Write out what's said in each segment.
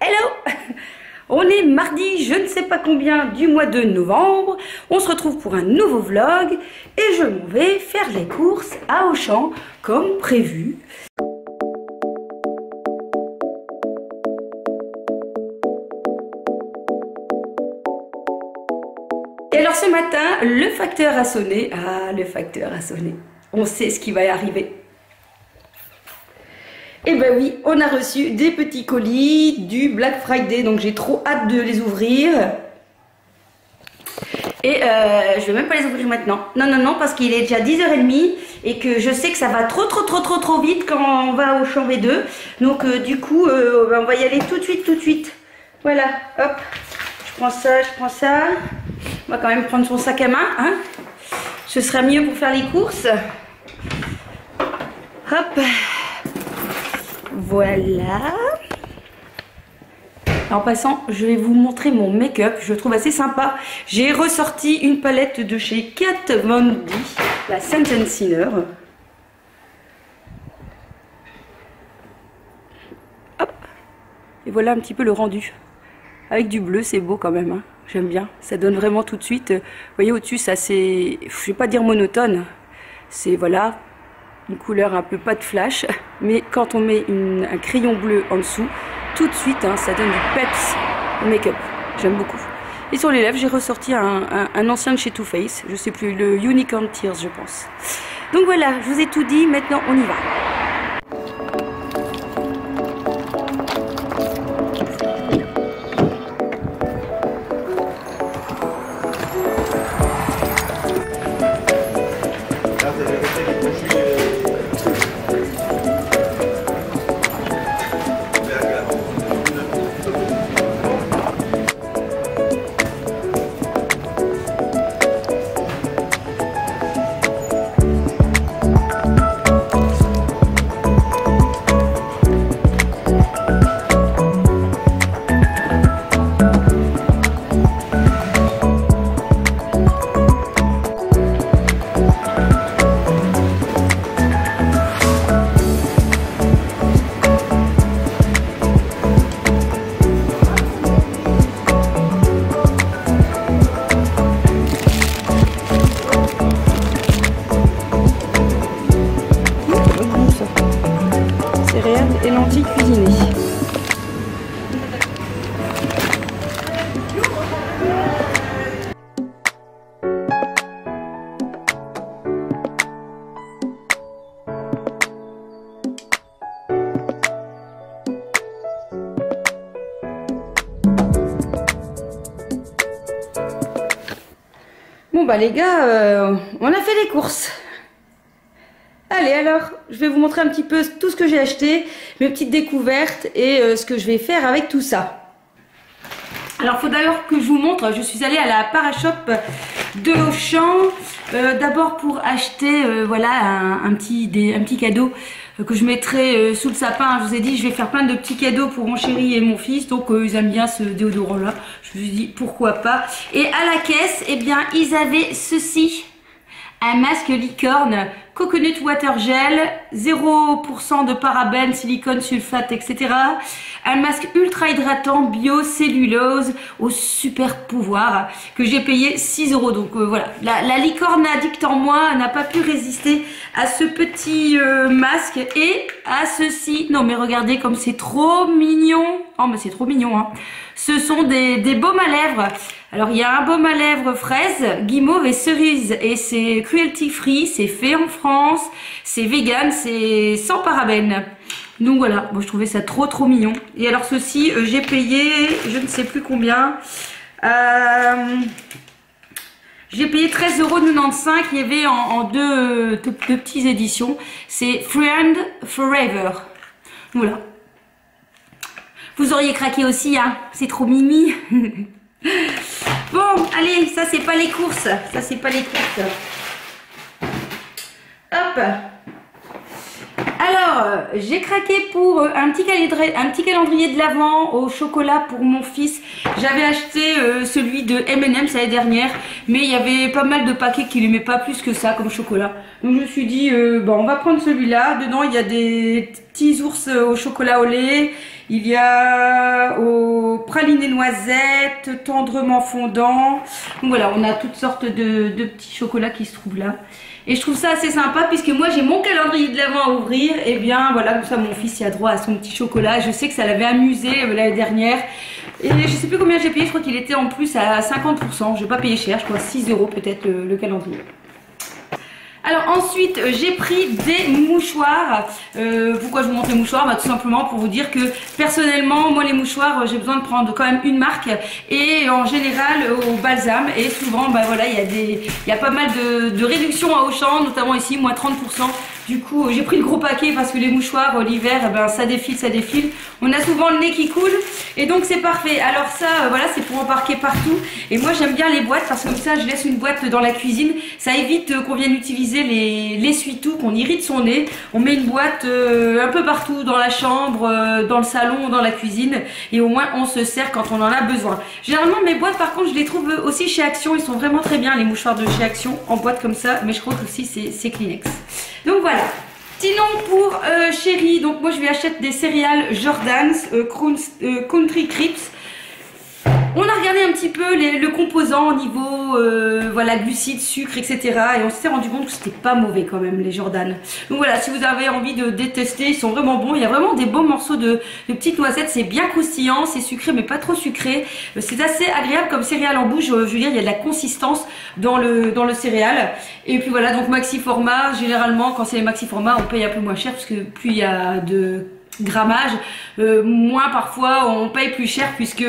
Hello. On est mardi, je ne sais pas combien du mois de novembre. On se retrouve pour un nouveau vlog et je m'en vais faire les courses à Auchan comme prévu. Et alors ce matin, le facteur a sonné. Ah, le facteur a sonné. On sait ce qui va y arriver. Et ben oui, on a reçu des petits colis du Black Friday, donc j'ai trop hâte de les ouvrir. Et je vais même pas les ouvrir maintenant. Non, non, non, parce qu'il est déjà 10h30 et que je sais que ça va trop vite quand on va au champ V2. Donc du coup, on va y aller tout de suite. Voilà, hop, je prends ça. On va quand même prendre son sac à main, hein. Ce sera mieux pour faire les courses. Hop. Voilà. En passant, je vais vous montrer mon make-up. Je le trouve assez sympa. J'ai ressorti une palette de chez Kat Von D, la Saint and Sinner. Hop. Et voilà un petit peu le rendu. Avec du bleu, c'est beau quand même. Hein. J'aime bien. Ça donne vraiment tout de suite. Vous voyez au-dessus, ça c'est... Je vais pas dire monotone. C'est voilà... une couleur un peu pas de flash, mais quand on met un crayon bleu en dessous, tout de suite, hein, ça donne du peps au make-up. J'aime beaucoup. Et sur les lèvres, j'ai ressorti un ancien de chez Too Faced, je sais plus, le Unicorn Tears, je pense. Donc voilà, je vous ai tout dit, maintenant on y va. Bah les gars, on a fait les courses. Allez alors, je vais vous montrer un petit peu tout ce que j'ai acheté, mes petites découvertes et ce que je vais faire avec tout ça. Alors faut d'ailleurs que je vous montre, je suis allée à la Parashop de Auchan, d'abord pour acheter voilà un petit cadeau que je mettrai sous le sapin. Je vous ai dit, je vais faire plein de petits cadeaux pour mon chéri et mon fils, donc ils aiment bien ce déodorant là, je me suis dit pourquoi pas. Et à la caisse, eh bien ils avaient ceci, un masque licorne, coconut water gel, 0% de parabènes, silicone, sulfate, etc. Un masque ultra hydratant, bio, cellulose, au super pouvoir, que j'ai payé 6 €. Donc voilà, la licorne addict en moi n'a pas pu résister à ce petit masque et à ceci. Non mais regardez comme c'est trop mignon. Oh mais c'est trop mignon, hein. Ce sont des baumes à lèvres. Alors il y a un baume à lèvres fraise, guimauve et cerise. Et c'est cruelty free, c'est fait en France, c'est vegan, c'est sans parabènes. Donc voilà, moi je trouvais ça trop mignon. Et alors ceci, j'ai payé, je ne sais plus combien. J'ai payé 13,95 €. Il y avait en deux petites éditions. C'est Friend Forever. Voilà. Vous auriez craqué aussi, hein. C'est trop mimi. Bon, allez, ça c'est pas les courses. Ça c'est pas les courses. Hop. À Alors, j'ai craqué pour un petit calendrier de l'Avent au chocolat pour mon fils. J'avais acheté celui de M&M l'année dernière, mais il y avait pas mal de paquets qui n'aimaient pas plus que ça comme chocolat. Donc je me suis dit, on va prendre celui-là. Dedans, il y a des petits ours au chocolat au lait. Il y a au praliné noisette, tendrement fondant. Donc voilà, on a toutes sortes de petits chocolats qui se trouvent là. Et je trouve ça assez sympa puisque moi j'ai mon calendrier de l'Avent à ouvrir. Et bien voilà, comme ça mon fils y a droit à son petit chocolat. Je sais que ça l'avait amusé l'année dernière. Et je sais plus combien j'ai payé, je crois qu'il était en plus à 50%. Je n'ai pas payé cher, je crois 6 € peut-être le calendrier. Alors ensuite j'ai pris des mouchoirs. Pourquoi je vous montre les mouchoirs? Tout simplement pour vous dire que personnellement moi les mouchoirs j'ai besoin de prendre quand même une marque et en général au balsam et souvent voilà il y a pas mal de réductions à Auchan, notamment ici moins 30%. Du coup j'ai pris le gros paquet parce que les mouchoirs l'hiver ça défile, on a souvent le nez qui coule et donc c'est parfait. Alors ça voilà, c'est pour embarquer partout et moi j'aime bien les boîtes parce que comme ça je laisse une boîte dans la cuisine, ça évite qu'on vienne utiliser l'essuie-tout, qu'on irrite son nez. On met une boîte un peu partout dans la chambre, dans le salon, dans la cuisine et au moins on se sert quand on en a besoin. Généralement mes boîtes par contre je les trouve aussi chez Action, ils sont vraiment très bien les mouchoirs de chez Action en boîte comme ça, mais je crois que aussi c'est Kleenex. Donc voilà. Sinon pour chérie, donc moi je lui achète des céréales Jordans, Country Crisps. On a regardé un petit peu le composant au niveau voilà, glucides, sucre, etc. Et on s'est rendu compte que c'était pas mauvais quand même les Jordans. Donc voilà, si vous avez envie de détester, ils sont vraiment bons. Il y a vraiment des beaux morceaux de petites noisettes. C'est bien croustillant, c'est sucré mais pas trop sucré. C'est assez agréable comme céréale en bouche. Je veux dire, il y a de la consistance dans le céréale. Et puis voilà, donc maxi format. Généralement, quand c'est les maxi formats, on paye un peu moins cher parce que plus il y a de grammage, moins parfois on paye plus cher puisque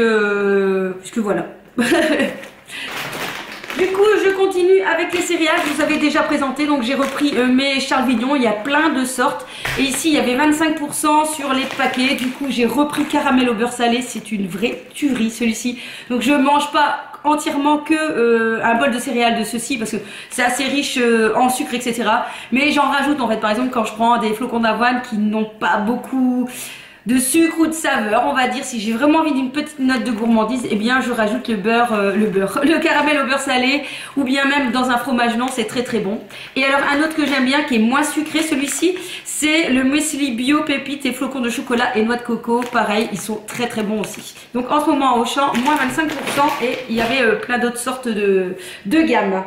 voilà. Du coup je continue avec les céréales, je vous avais déjà présenté, donc j'ai repris mes Charles Vignon, il y a plein de sortes et ici il y avait 25% sur les paquets, du coup j'ai repris caramel au beurre salé, c'est une vraie tuerie celui-ci, donc je mange pas entièrement que un bol de céréales de ceci parce que c'est assez riche en sucre etc, mais j'en rajoute en fait. Par exemple quand je prends des flocons d'avoine qui n'ont pas beaucoup de sucre ou de saveur, on va dire, si j'ai vraiment envie d'une petite note de gourmandise, eh bien je rajoute le caramel au beurre salé ou bien même dans un fromage blanc, c'est très très bon. Et alors un autre que j'aime bien qui est moins sucré celui-ci, c'est le muesli bio pépites et flocons de chocolat et noix de coco, pareil, ils sont très très bons aussi. Donc en ce moment au champ, moins 25% et il y avait plein d'autres sortes de gammes.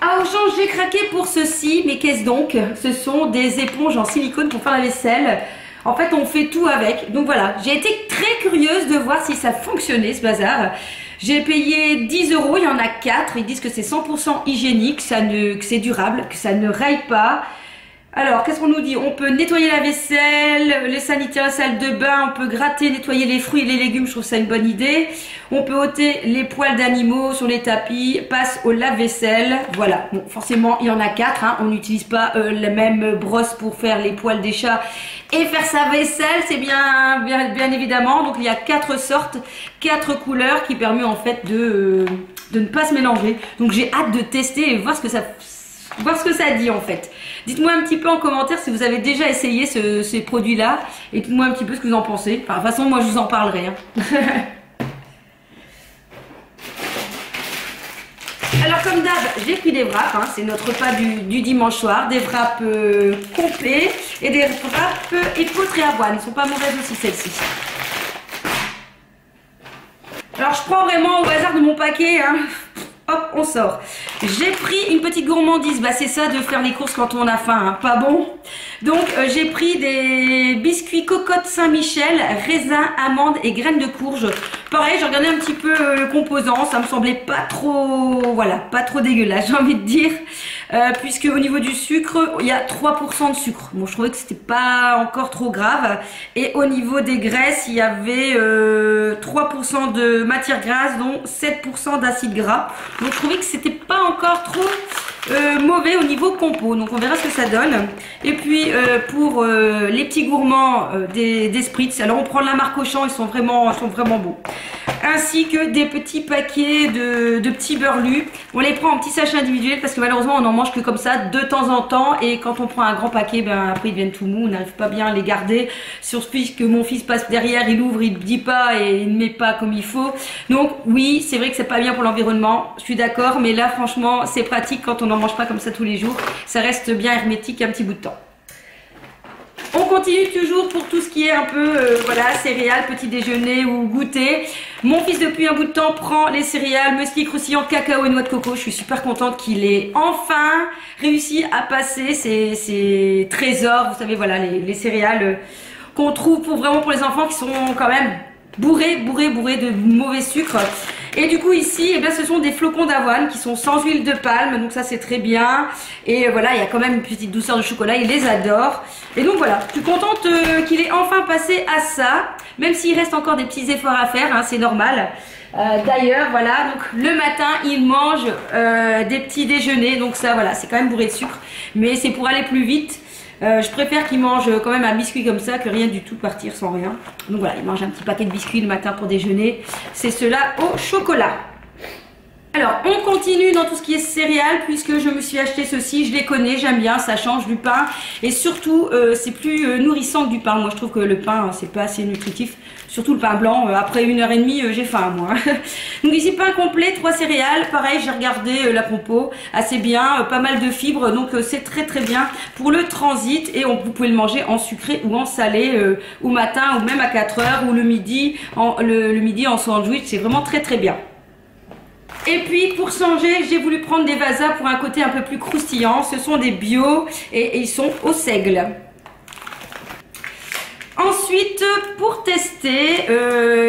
Ah, au champ, j'ai craqué pour ceci, mais qu'est-ce donc? Ce sont des éponges en silicone pour faire la vaisselle. En fait, on fait tout avec. Donc voilà, j'ai été très curieuse de voir si ça fonctionnait ce bazar. J'ai payé 10 €, il y en a 4. Ils disent que c'est 100% hygiénique, que c'est durable, que ça ne raille pas. Alors, qu'est-ce qu'on nous dit? On peut nettoyer la vaisselle, les sanitaires, la salle de bain, on peut gratter, nettoyer les fruits et les légumes, je trouve ça une bonne idée. On peut ôter les poils d'animaux sur les tapis, passe au lave-vaisselle, voilà. Bon, forcément, il y en a 4, hein. On n'utilise pas la même brosse pour faire les poils des chats et faire sa vaisselle, c'est bien évidemment. Donc, il y a 4 sortes, 4 couleurs qui permettent en fait de ne pas se mélanger. Donc, j'ai hâte de tester et voir ce que ça dit en fait. Dites-moi un petit peu en commentaire si vous avez déjà essayé ces produits-là et dites-moi un petit peu ce que vous en pensez. Enfin, de toute façon, moi je vous en parlerai. Hein. Alors comme d'hab, j'ai pris des wraps, hein, c'est notre repas du dimanche soir, des wraps complets et des wraps épeautre et avoine, ils ne sont pas mauvaises aussi celles-ci. Alors je prends vraiment au hasard de mon paquet, hein. Hop, on sort. J'ai pris une petite gourmandise. C'est ça de faire les courses quand on a faim, hein. Pas bon. Donc j'ai pris des biscuits cocotte Saint-Michel, raisins, amandes et graines de courge. Pareil, j'ai regardé un petit peu le composant. Ça me semblait pas trop, voilà, pas trop dégueulasse, j'ai envie de dire. Puisque au niveau du sucre, il y a 3% de sucre. Bon, je trouvais que c'était pas encore trop grave. Et au niveau des graisses, il y avait 3% de matière grasse, dont 7% d'acide gras. Donc je trouvais que c'était pas encore trop mauvais au niveau compo. Donc on verra ce que ça donne. Et puis pour les petits gourmands des Spritz, alors on prend la marque Auchan, ils sont vraiment bons. ainsi que des petits paquets de petits beurlus. On les prend en petits sachets individuels parce que malheureusement on en mange que comme ça de temps en temps, et quand on prend un grand paquet, ben après ils deviennent tout mous, on n'arrive pas bien à les garder, surtout que mon fils passe derrière, il ouvre, il ne dit pas et il ne met pas comme il faut. Donc oui, c'est vrai que c'est pas bien pour l'environnement, je suis d'accord, mais là franchement c'est pratique quand on n'en mange pas comme ça tous les jours, ça reste bien hermétique un petit bout de temps. On continue toujours pour tout ce qui est un peu voilà, céréales, petit déjeuner ou goûter. Mon fils depuis un bout de temps prend les céréales, Nesquik croustillant, cacao et noix de coco. Je suis super contente qu'il ait enfin réussi à passer ces trésors, vous savez, voilà, les céréales qu'on trouve vraiment pour les enfants qui sont quand même bourrés de mauvais sucre. Et du coup ici, eh bien, ce sont des flocons d'avoine qui sont sans huile de palme, donc ça c'est très bien. Et voilà, il y a quand même une petite douceur de chocolat, il les adore. Et donc voilà, je suis contente qu'il ait enfin passé à ça, même s'il reste encore des petits efforts à faire, hein, c'est normal. D'ailleurs, voilà, donc le matin, il mange des petits déjeuners, donc ça voilà, c'est quand même bourré de sucre, mais c'est pour aller plus vite. Je préfère qu'il mange quand même un biscuit comme ça que rien du tout, partir sans rien. Donc voilà, il mange un petit paquet de biscuits le matin pour déjeuner. C'est cela au chocolat. Alors, on continue dans tout ce qui est céréales puisque je me suis acheté ceci. Je les connais, j'aime bien, ça change du pain. Et surtout, c'est plus nourrissant que du pain. Moi, je trouve que le pain, c'est pas assez nutritif. Surtout le pain blanc. Après 1h30, j'ai faim, moi. Donc ici, pain complet, 3 céréales. Pareil, j'ai regardé la compo. Assez bien, pas mal de fibres. Donc, c'est très, très bien pour le transit. Et vous pouvez le manger en sucré ou en salé, au matin ou même à 4h ou le midi, le midi en sandwich. C'est vraiment très, très bien. Et puis pour changer, j'ai voulu prendre des vasas pour un côté un peu plus croustillant. Ce sont des bio et ils sont au seigle. Ensuite, pour tester,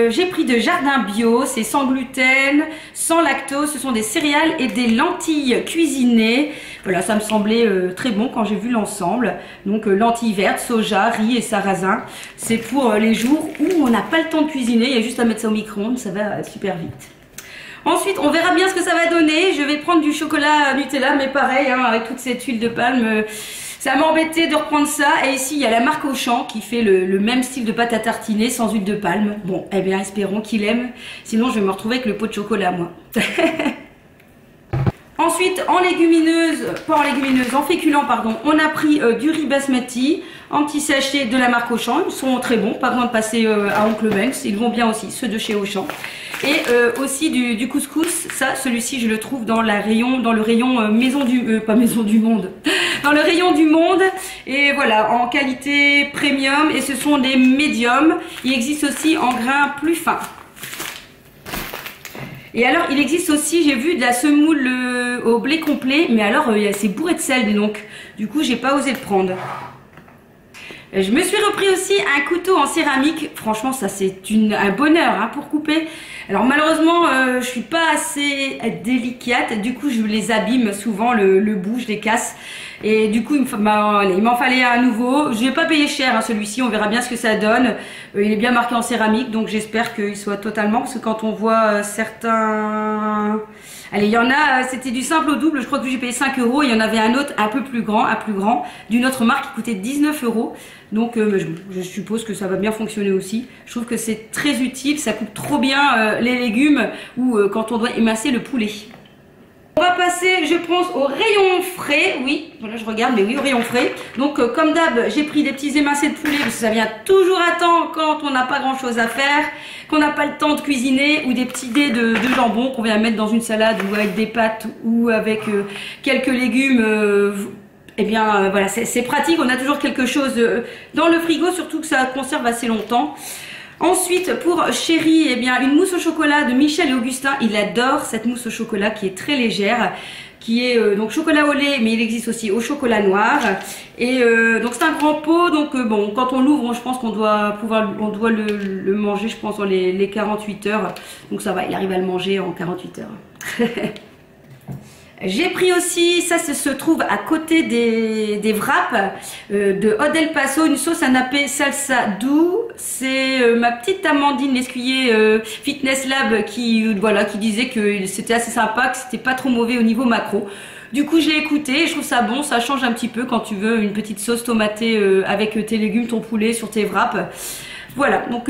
j'ai pris de Jardin Bio, c'est sans gluten, sans lactose, ce sont des céréales et des lentilles cuisinées. Voilà, ça me semblait très bon quand j'ai vu l'ensemble. Donc lentilles vertes, soja, riz et sarrasin. C'est pour les jours où on n'a pas le temps de cuisiner, il y a juste à mettre ça au micro-ondes, ça va super vite. Ensuite, on verra bien ce que ça va donner. Je vais prendre du chocolat Nutella, mais pareil, hein, avec toute cette huile de palme, ça m'a embêté de reprendre ça. Et ici, il y a la marque Auchan qui fait le même style de pâte à tartiner sans huile de palme. Bon, eh bien, espérons qu'il aime. Sinon, je vais me retrouver avec le pot de chocolat, moi. Ensuite, en féculents, pardon, on a pris du riz basmati en petit sachet de la marque Auchan. Ils sont très bons, pas besoin de passer à Uncle Ben's, ils vont bien aussi, ceux de chez Auchan. Et aussi du couscous, ça, celui-ci, je le trouve dans le rayon du monde. Et voilà, en qualité premium, et ce sont des médiums. Il existe aussi en grains plus fins. Et alors, il existe aussi, j'ai vu, de la semoule au blé complet, mais alors, c'est bourré de sel, donc du coup, j'ai pas osé le prendre. Je me suis repris aussi un couteau en céramique. Franchement, ça, c'est un bonheur hein, pour couper. Alors, malheureusement, je suis pas assez délicate. Du coup, je les abîme souvent, le bout, je les casse. Et du coup, il m'en fallait un nouveau. Je vais pas payer cher hein, celui-ci. On verra bien ce que ça donne. Il est bien marqué en céramique. Donc, j'espère qu'il soit totalement. Parce que quand on voit certains... Allez, il y en a, c'était du simple au double, je crois que j'ai payé 5 €. Il y en avait un autre un plus grand, d'une autre marque qui coûtait 19 €. Donc je suppose que ça va bien fonctionner aussi. Je trouve que c'est très utile, ça coupe trop bien les légumes ou quand on doit émincer le poulet. On va passer, je pense, au rayon frais. Oui, voilà, je regarde, mais oui, au rayon frais. Donc comme d'hab, j'ai pris des petits émincés de poulet, parce que ça vient toujours à temps quand on n'a pas grand chose à faire, qu'on n'a pas le temps de cuisiner, ou des petits dés de jambon qu'on vient mettre dans une salade ou avec des pâtes ou avec quelques légumes. Eh bien voilà, c'est pratique, on a toujours quelque chose dans le frigo, surtout que ça conserve assez longtemps. Ensuite, pour Chéri, eh bien, une mousse au chocolat de Michel et Augustin. Il adore cette mousse au chocolat qui est très légère, qui est donc chocolat au lait, mais il existe aussi au chocolat noir. Et donc c'est un grand pot, donc bon, quand on l'ouvre, je pense qu'on doit le manger, je pense, dans les 48 heures. Donc ça va, il arrive à le manger en 48 heures. J'ai pris aussi, ça se trouve à côté des wraps de Odél Passo, une sauce à napper salsa doux. C'est ma petite Amandine Lescuyer Fitness Lab qui disait que c'était assez sympa, que c'était pas trop mauvais au niveau macro. Du coup, je l'ai écouté et je trouve ça bon, ça change un petit peu quand tu veux une petite sauce tomatée avec tes légumes, ton poulet sur tes wraps. Voilà, donc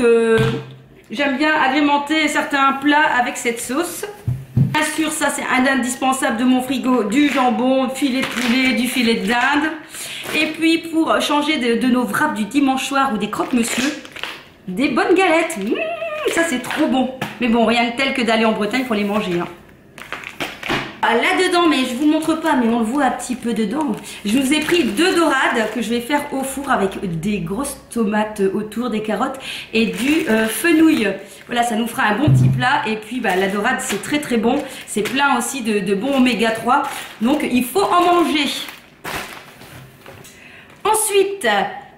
J'aime bien agrémenter certains plats avec cette sauce. Bien sûr, ça c'est un indispensable de mon frigo, du jambon, du filet de poulet, du filet de dinde. Et puis pour changer de nos wraps du dimanche soir ou des croque-monsieur, des bonnes galettes. Ça c'est trop bon. Mais bon, rien de tel que d'aller en Bretagne pour les manger. Hein. Là-dedans, mais je vous montre pas, mais on le voit un petit peu dedans. Je vous ai pris 2 dorades que je vais faire au four avec des grosses tomates autour, des carottes et du fenouil. Voilà, ça nous fera un bon petit plat. Et puis, bah, la dorade, c'est très très bon. C'est plein aussi de bons oméga 3. Donc, il faut en manger. Ensuite,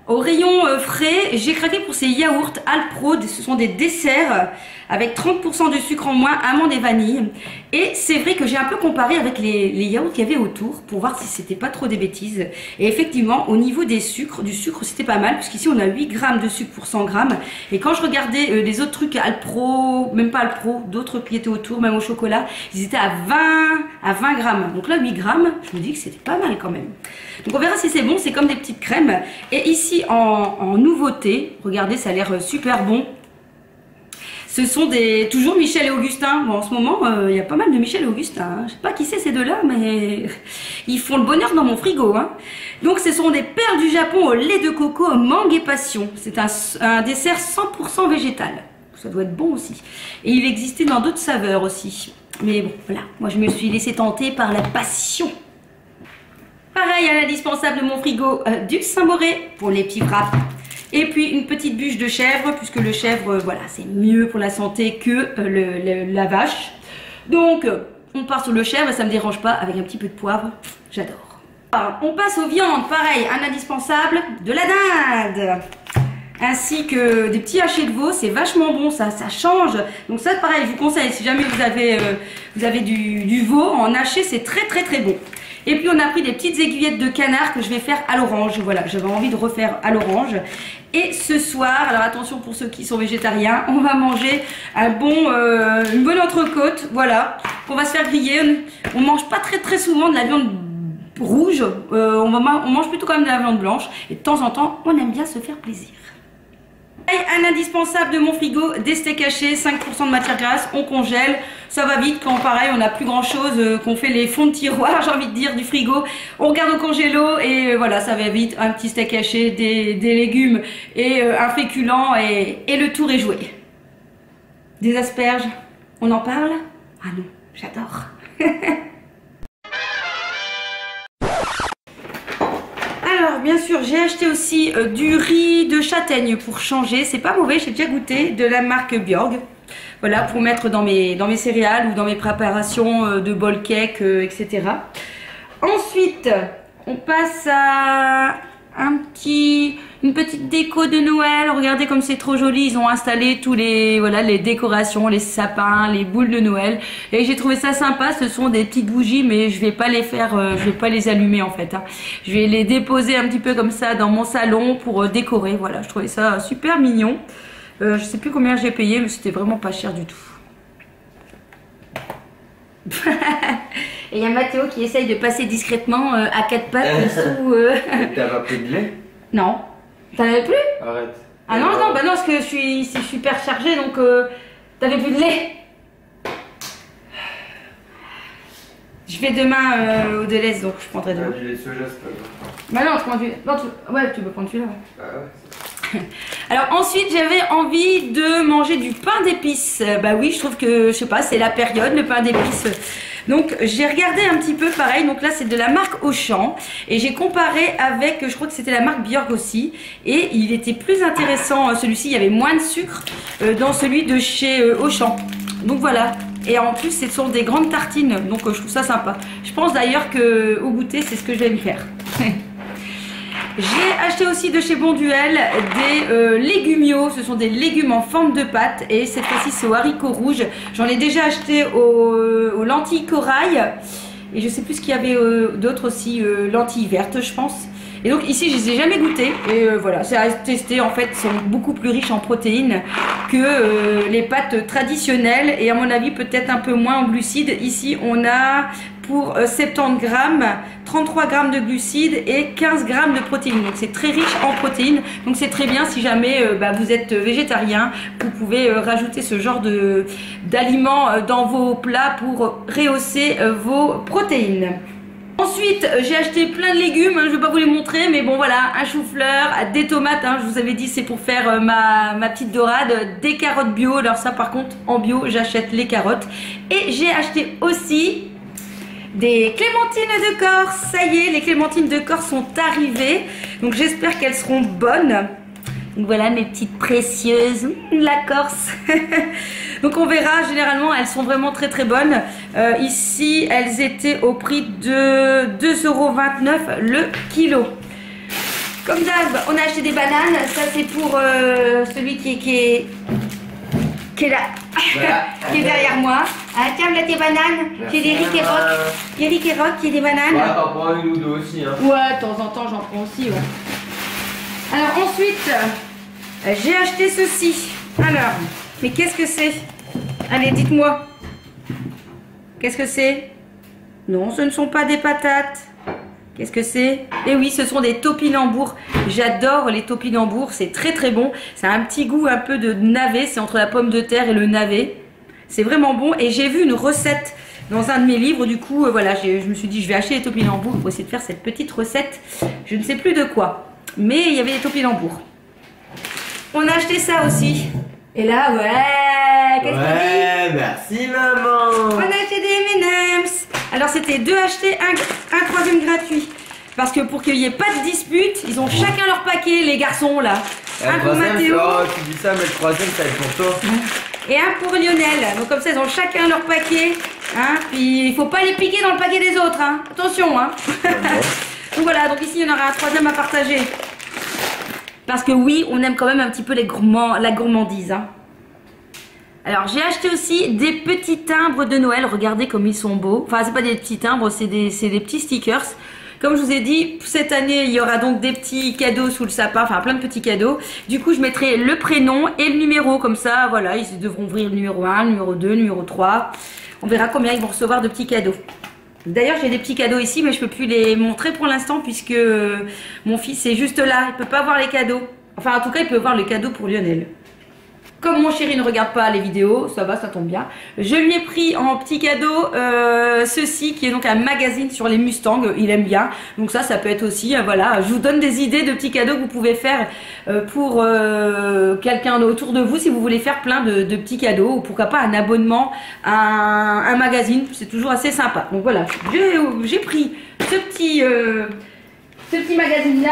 au rayon frais, j'ai craqué pour ces yaourts Alpro. Ce sont des desserts avec 30% de sucre en moins, amandes et vanille. Et c'est vrai que j'ai un peu comparé avec les yaourts qu'il y avait autour pour voir si c'était pas trop des bêtises. Et effectivement, au niveau des sucres, du sucre, c'était pas mal, puisqu'ici on a 8 grammes de sucre pour 100 grammes. Et quand je regardais les autres trucs Alpro, même pas Alpro, d'autres qui étaient autour, même au chocolat, ils étaient à 20 grammes. Donc là, 8 grammes, je me dis que c'était pas mal quand même. Donc on verra si c'est bon, c'est comme des petites crèmes. Et ici, en nouveauté, regardez, ça a l'air super bon. Ce sont toujours Michel et Augustin. Bon, en ce moment, il y a pas mal de Michel et Augustin. Hein. Je sais pas qui c'est ces deux-là, mais ils font le bonheur dans mon frigo. Hein. Donc, ce sont des perles du Japon au lait de coco, mangue et passion. C'est un dessert 100% végétal. Ça doit être bon aussi. Et il existait dans d'autres saveurs aussi. Mais bon, voilà. Moi, je me suis laissée tenter par la passion. Pareil à l'indispensable de mon frigo, du Saint-Moré pour les petits wraps. Et puis une petite bûche de chèvre, puisque le chèvre, voilà, c'est mieux pour la santé que la vache. Donc, on part sur le chèvre, ça ne me dérange pas, avec un petit peu de poivre, j'adore. On passe aux viandes, pareil, un indispensable de la dinde. Ainsi que des petits hachets de veau, c'est vachement bon, ça change. Donc ça, pareil, je vous conseille, si jamais vous avez du veau en haché, c'est très très très bon. Et puis on a pris des petites aiguillettes de canard que je vais faire à l'orange. Voilà, j'avais envie de refaire à l'orange. Et ce soir, alors attention pour ceux qui sont végétariens, on va manger une bonne entrecôte. Voilà, qu'on va se faire griller. On mange pas très très souvent de la viande rouge. On mange plutôt quand même de la viande blanche. Et de temps en temps, on aime bien se faire plaisir. Et un indispensable de mon frigo, des steaks hachés, 5% de matière grasse, on congèle, ça va vite, quand pareil on n'a plus grand chose, qu'on fait les fonds de tiroir, j'ai envie de dire, du frigo, on regarde au congélo et voilà, ça va vite, un petit steak haché, des légumes et un féculent et le tour est joué. Des asperges, on en parle? Ah non, j'adore. Bien sûr, j'ai acheté aussi du riz de châtaigne pour changer. C'est pas mauvais, j'ai déjà goûté, de la marque Björg. Voilà, pour mettre dans mes céréales ou dans mes préparations de bowl cake, etc. Ensuite, on passe à une petite déco de Noël. Regardez comme c'est trop joli. Ils ont installé tous les décorations, les sapins, les boules de Noël. Et j'ai trouvé ça sympa. Ce sont des petites bougies, mais je vais pas les faire, je vais pas les allumer en fait. Hein. Je vais les déposer un petit peu comme ça dans mon salon pour décorer. Voilà, je trouvais ça super mignon. Je sais plus combien j'ai payé, mais c'était vraiment pas cher du tout. Et il y a Mathéo qui essaye de passer discrètement à 4 pattes sous... T'avais plus de lait? Non. T'en avais plus? Arrête. Ah non, non, bah non, parce que je suis perchargée, donc t'avais plus de lait. Je vais demain au Deleuze, donc je prendrai demain. Du lait soja, c'est pas grave. Bah non, tu prends du... Non, tu... Ouais, tu peux prendre celui-là. Bah ouais. Alors ensuite j'avais envie de manger du pain d'épices. Bah oui, je trouve que, je sais pas, c'est la période, le pain d'épices. Donc j'ai regardé un petit peu pareil. Donc là c'est de la marque Auchan. Et j'ai comparé avec, je crois que c'était la marque Björg aussi. Et il était plus intéressant celui-ci, il y avait moins de sucre dans celui de chez Auchan. Donc voilà. Et en plus ce sont des grandes tartines. Donc je trouve ça sympa. Je pense d'ailleurs qu'au goûter c'est ce que je vais me faire. J'ai acheté aussi de chez Bonduelle des légumios. Ce sont des légumes en forme de pâte. Et cette fois-ci, c'est aux haricots rouges. J'en ai déjà acheté aux lentilles corail. Et je sais plus ce qu'il y avait d'autres aussi. Lentilles vertes, je pense. Et donc ici je les ai jamais goûtés et voilà, c'est à tester en fait, sont beaucoup plus riches en protéines que les pâtes traditionnelles et à mon avis peut-être un peu moins en glucides. Ici on a pour 70 grammes, 33 grammes de glucides et 15 grammes de protéines. Donc c'est très riche en protéines. Donc c'est très bien si jamais vous êtes végétarien, vous pouvez rajouter ce genre d'aliments dans vos plats pour rehausser vos protéines. Ensuite, j'ai acheté plein de légumes, je ne vais pas vous les montrer, mais bon voilà, un chou-fleur, des tomates, hein, je vous avais dit c'est pour faire ma petite dorade, des carottes bio, alors ça par contre en bio j'achète les carottes. Et j'ai acheté aussi des clémentines de Corse, ça y est, les clémentines de Corse sont arrivées, donc j'espère qu'elles seront bonnes. Donc voilà mes petites précieuses, la Corse. Donc on verra, généralement elles sont vraiment très très bonnes. Ici elles étaient au prix de 2,29 € le kilo. Comme d'hab, on a acheté des bananes, ça c'est pour celui qui est là, voilà. Qui est derrière moi. Ah, tiens, là tes bananes, j'ai des riz et roc, j'ai des bananes. Ouais, t'en prends une ou deux aussi. Hein. Ouais, de temps en temps j'en prends aussi, ouais. Alors ensuite, j'ai acheté ceci. Alors, mais qu'est-ce que c'est? Allez, dites-moi. Qu'est-ce que c'est? Non, ce ne sont pas des patates. Qu'est-ce que c'est? Eh oui, ce sont des topinambours. J'adore les topinambours, c'est très très bon. Ça a un petit goût un peu de navet, c'est entre la pomme de terre et le navet. C'est vraiment bon et j'ai vu une recette dans un de mes livres. Du coup, voilà, je me suis dit je vais acheter les topinambours pour essayer de faire cette petite recette. Je ne sais plus de quoi. Mais il y avait des topinambours. On a acheté ça aussi. Et là, ouais, qu'est-ce qu'on dit ? Merci maman. On a acheté des M&M's. Alors c'était deux achetés, un troisième gratuit. Parce que pour qu'il n'y ait pas de dispute, ils ont chacun leur paquet, les garçons là. Un pour Mathéo. Oh, tu dis ça, mais le troisième, ça va être pour toi. Et un pour Lionel. Donc comme ça, ils ont chacun leur paquet. Hein. Puis il faut pas les piquer dans le paquet des autres. Hein. Attention, hein. Donc voilà, donc ici il y en aura un troisième à partager. Parce que oui, on aime quand même un petit peu les la gourmandise. Hein. Alors j'ai acheté aussi des petits timbres de Noël. Regardez comme ils sont beaux. Enfin, c'est pas des petits timbres, c'est des petits stickers. Comme je vous ai dit, cette année, il y aura donc des petits cadeaux sous le sapin. Enfin, plein de petits cadeaux. Du coup, je mettrai le prénom et le numéro. Comme ça, voilà, ils devront ouvrir le numéro 1, le numéro 2, le numéro 3. On verra combien ils vont recevoir de petits cadeaux. D'ailleurs, j'ai des petits cadeaux ici, mais je peux plus les montrer pour l'instant puisque mon fils est juste là. Il peut pas voir les cadeaux. Enfin, en tout cas, il peut voir le cadeau pour Lionel. Comme mon chéri ne regarde pas les vidéos, ça va, ça tombe bien. Je lui ai pris en petit cadeau ceci qui est donc un magazine sur les Mustangs. Il aime bien. Donc ça peut être aussi, voilà. Je vous donne des idées de petits cadeaux que vous pouvez faire pour quelqu'un autour de vous si vous voulez faire plein de petits cadeaux. Ou pourquoi pas un abonnement à un magazine. C'est toujours assez sympa. Donc voilà, j'ai pris ce petit magazine là.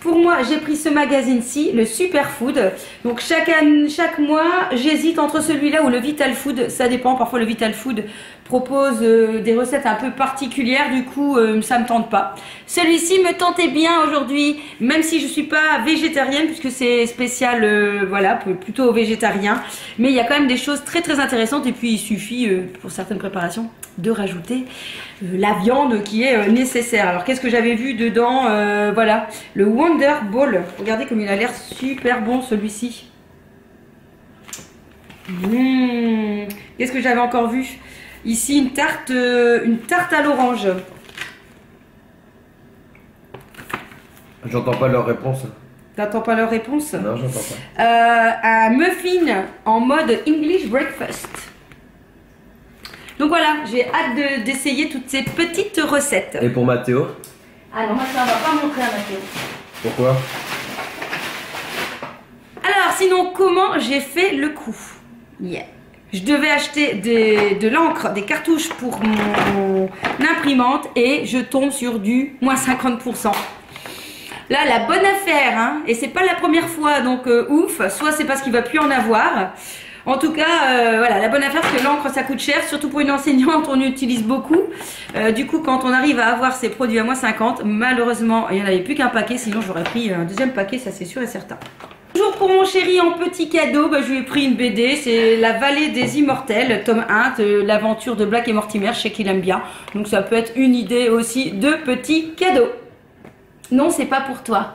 Pour moi, j'ai pris ce magazine-ci, le Superfood. Donc chaque mois, j'hésite entre celui-là ou le Vital Food. Ça dépend, parfois le Vital Food propose des recettes un peu particulières. Du coup, ça ne me tente pas. Celui-ci me tentait bien aujourd'hui, même si je ne suis pas végétarienne, puisque c'est spécial, voilà, plutôt végétarien. Mais il y a quand même des choses très très intéressantes. Et puis, il suffit, pour certaines préparations, de rajouter la viande qui est nécessaire. Alors qu'est-ce que j'avais vu dedans? Voilà, le Wonder Bowl. Regardez comme il a l'air super bon celui-ci. Qu'est-ce que j'avais encore vu? Ici une tarte à l'orange. J'entends pas leur réponse. T'entends pas leur réponse? Non, j'entends pas. Un muffin en mode English breakfast. Donc voilà, j'ai hâte d'essayer toutes ces petites recettes. Et pour Mathéo? Ah non, moi ça ne va pas montrer à Mathéo. Pourquoi? Alors sinon, comment j'ai fait le coup? Yeah. Je devais acheter de l'encre, des cartouches pour mon imprimante et je tombe sur du moins 50%. Là, la bonne affaire, hein, et c'est pas la première fois, donc ouf, soit c'est parce qu'il ne va plus en avoir. En tout cas, voilà, la bonne affaire, parce que l'encre, ça coûte cher, surtout pour une enseignante, on utilise beaucoup. Du coup, quand on arrive à avoir ces produits à moins 50, malheureusement, il n'y en avait plus qu'un paquet, sinon j'aurais pris un deuxième paquet, ça c'est sûr et certain. Toujours pour mon chéri, en petit cadeau, bah, je lui ai pris une BD, c'est La Vallée des Immortels, tome 1, l'aventure de Black et Mortimer, je sais qu'il aime bien. Donc ça peut être une idée aussi de petit cadeau. non c'est pas pour toi.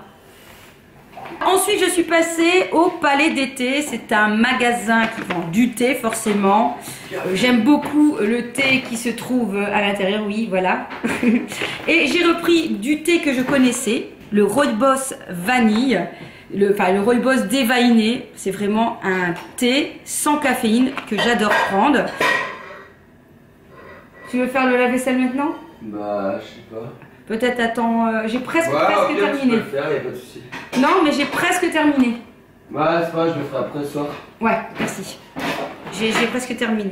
Ensuite je suis passée au Palais d'Été, c'est un magasin qui vend du thé forcément. J'aime beaucoup le thé qui se trouve à l'intérieur, oui voilà. Et j'ai repris du thé que je connaissais, le Robes Boss Vanille, le Robes Boss Dévainé. C'est vraiment un thé sans caféine que j'adore prendre. Tu veux faire le lave-vaisselle maintenant? Bah je sais pas. Peut-être attends, j'ai presque terminé. Tu peux le faire, y a pas de souci. Non, mais j'ai presque terminé. Bah, c'est pas, je le ferai après ce soir. Ouais, merci. J'ai presque terminé.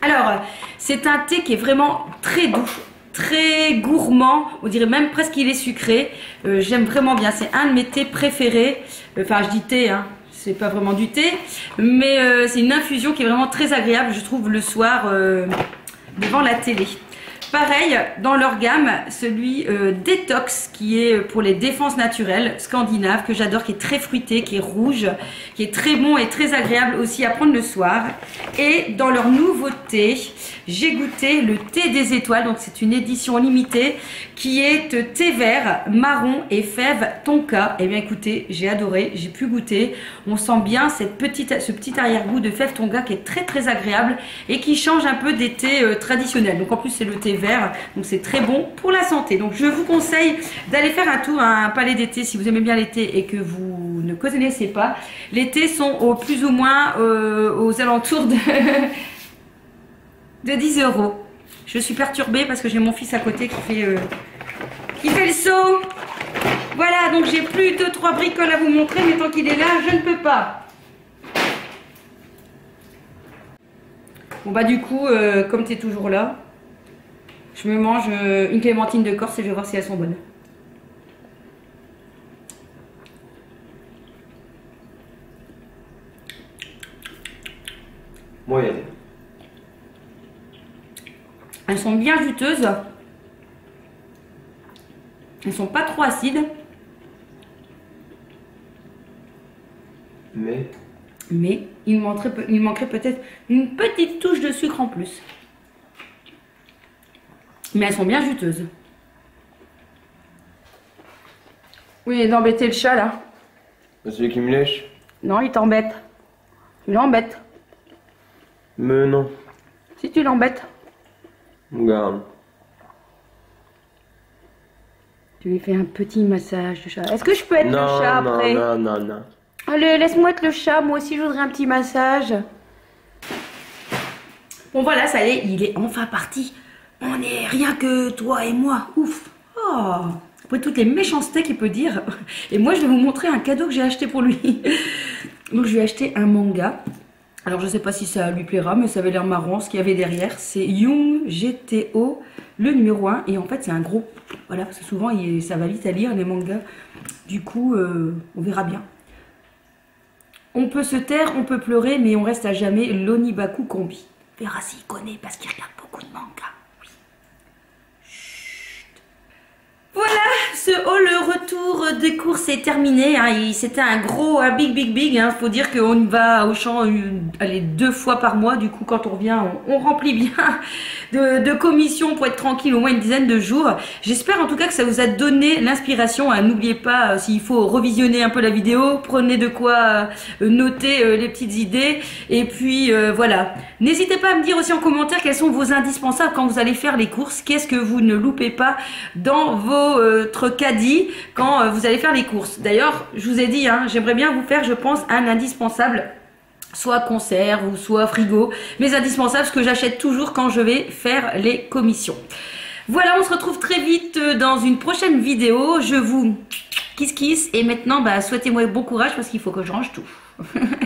Alors, c'est un thé qui est vraiment très doux, très gourmand. On dirait même presque qu'il est sucré. J'aime vraiment bien. C'est un de mes thés préférés. Enfin, je dis thé, hein. C'est pas vraiment du thé, mais c'est une infusion qui est vraiment très agréable. Je trouve le soir devant la télé. Pareil, dans leur gamme, celui Détox, qui est pour les défenses naturelles scandinaves, que j'adore, qui est très fruité, qui est rouge, qui est très bon et très agréable aussi à prendre le soir. Et dans leur nouveauté, j'ai goûté le thé des étoiles, donc c'est une édition limitée, qui est thé vert, marron et fève tonka. Et bien écoutez, j'ai adoré, j'ai pu goûter. On sent bien cette ce petit arrière-goût de fève tonka qui est très très agréable et qui change un peu des thés traditionnels. Donc en plus c'est le thé vert, donc c'est très bon pour la santé. Donc je vous conseille d'aller faire un tour à un Palais d'Été si vous aimez bien l'été et que vous ne connaissez pas. Les thés sont au plus ou moins aux alentours de 10 €. Je suis perturbée parce que j'ai mon fils à côté qui fait le saut. Voilà, donc j'ai plus 2-3 bricoles à vous montrer, mais tant qu'il est là, je ne peux pas. Bon bah du coup, comme tu es toujours là, je me mange une clémentine de Corse et je vais voir si elles sont bonnes. Moyenne. Elles sont bien juteuses. Elles sont pas trop acides. Mais il manquerait peut-être une petite touche de sucre en plus. Mais elles sont bien juteuses. Oui, d'embêter le chat là. C'est celui qui me lèche. Non, il t'embête. Tu l'embêtes. Mais non. Si tu l'embêtes. Regarde. Tu lui fais un petit massage de chat. Est-ce que je peux être le chat après? Non. Allez, laisse-moi être le chat. Moi aussi, je voudrais un petit massage. Bon, voilà, ça y est, il est enfin parti. On est rien que toi et moi, ouf. Oh. Après toutes les méchancetés qu'il peut dire. Et moi, je vais vous montrer un cadeau que j'ai acheté pour lui. Donc, je lui ai acheté un manga. Alors, je ne sais pas si ça lui plaira, mais ça avait l'air marrant. Ce qu'il y avait derrière, c'est Young GTO, le numéro 1. Et en fait, c'est un gros. Voilà, parce que souvent, ça va vite à lire, les mangas. Du coup, on verra bien. On peut se taire, on peut pleurer, mais on reste à jamais l'Onibaku Kombi. On verra s'il connaît, parce qu'il regarde beaucoup de mangas. Voilà, ce haul, le retour des courses est terminé. Hein. C'était un gros, un big. Hein. Faut dire qu'on va au champ 2 fois par mois. Du coup, quand on revient, on remplit bien de commissions pour être tranquille au moins une dizaine de jours. J'espère en tout cas que ça vous a donné l'inspiration. Hein. N'oubliez pas, s'il faut revisionner un peu la vidéo, prenez de quoi noter les petites idées. Et puis voilà. N'hésitez pas à me dire aussi en commentaire quels sont vos indispensables quand vous allez faire les courses. Qu'est-ce que vous ne loupez pas dans vos caddie quand vous allez faire les courses. D'ailleurs, je vous ai dit, hein, j'aimerais bien vous faire, je pense, un indispensable, soit conserve ou soit frigo, mais indispensable, ce que j'achète toujours quand je vais faire les commissions. Voilà, on se retrouve très vite dans une prochaine vidéo. Je vous kiss et maintenant, bah, souhaitez-moi bon courage parce qu'il faut que je range tout.